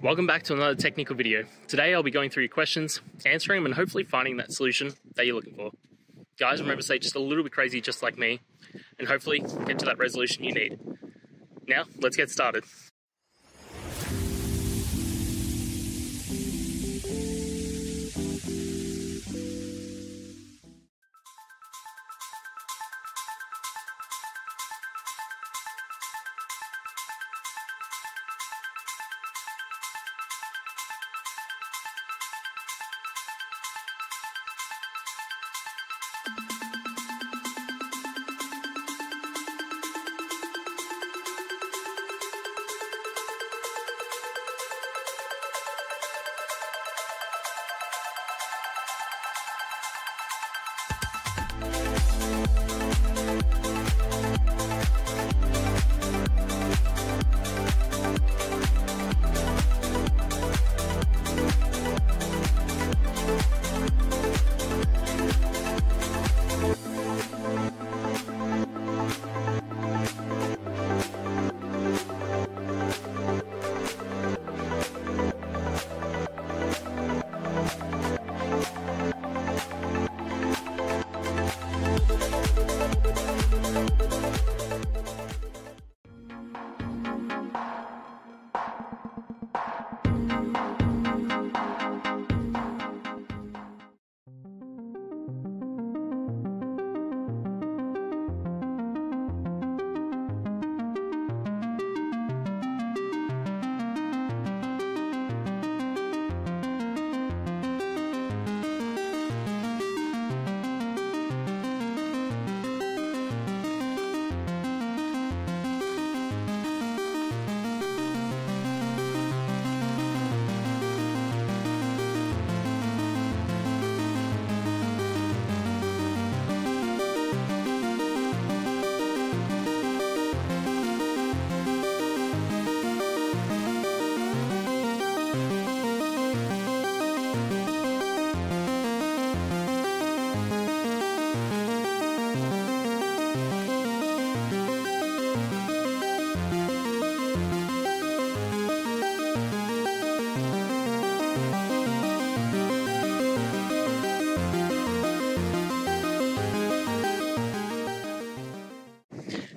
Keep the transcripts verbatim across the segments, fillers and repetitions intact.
Welcome back to another technical video. Today I'll be going through your questions, answering them and hopefully finding that solution that you're looking for. Guys, remember to stay just a little bit crazy just like me and hopefully get to that resolution you need. Now, let's get started.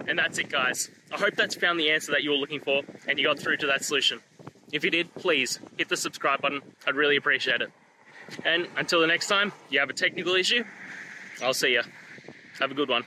And that's it, guys. I hope that's found the answer that you were looking for and you got through to that solution. If you did, please hit the subscribe button. I'd really appreciate it. And until the next time you have a technical issue, I'll see ya. Have a good one.